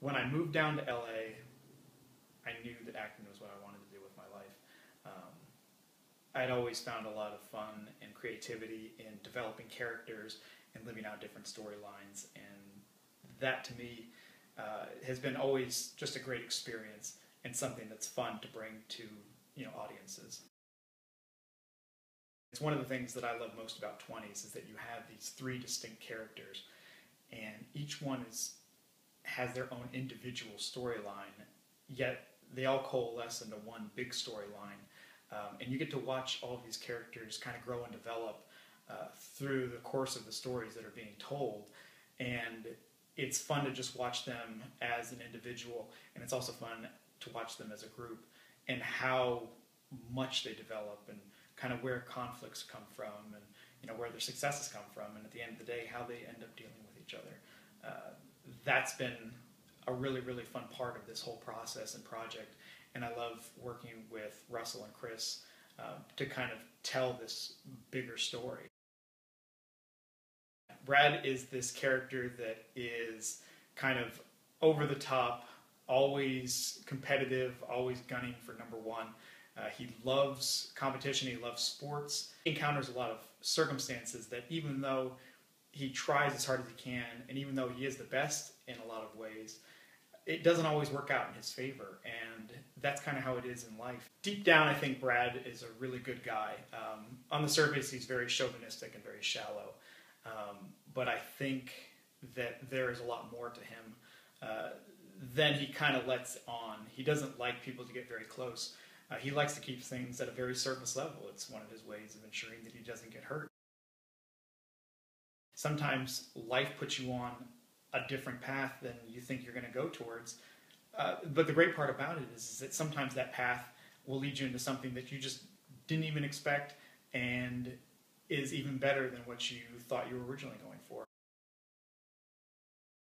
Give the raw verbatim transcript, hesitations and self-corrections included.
when I moved down to L A, I knew that acting was what I wanted to do with my life. Um, I'd always found a lot of fun and creativity in developing characters and living out different storylines, and that to me uh, has been always just a great experience and something that's fun to bring to, you know, audiences. It's one of the things that I love most about twenties is that you have these three distinct characters, and each one is has their own individual storyline, yet they all coalesce into one big storyline. Um, and you get to watch all of these characters kind of grow and develop uh, through the course of the stories that are being told. And it's fun to just watch them as an individual, and it's also fun to watch them as a group and how much they develop and kind of where conflicts come from and, you know, where their successes come from, and at the end of the day, how they end up dealing with each other. Uh, that's been a really, really fun part of this whole process and project. And I love working with Russell and Chris uh, to kind of tell this bigger story. Brad is this character that is kind of over the top, always competitive, always gunning for number one. Uh, he loves competition, he loves sports. He encounters a lot of circumstances that, even though he tries as hard as he can, and even though he is the best in a lot of ways, it doesn't always work out in his favor, and that's kind of how it is in life. Deep down, I think Brad is a really good guy. Um, on the surface, he's very chauvinistic and very shallow, um, but I think that there is a lot more to him uh, than he kind of lets on. He doesn't like people to get very close. Uh, he likes to keep things at a very surface level. It's one of his ways of ensuring that he doesn't get hurt. Sometimes life puts you on a different path than you think you're going to go towards. Uh, but the great part about it is, is that sometimes that path will lead you into something that you just didn't even expect and is even better than what you thought you were originally going for.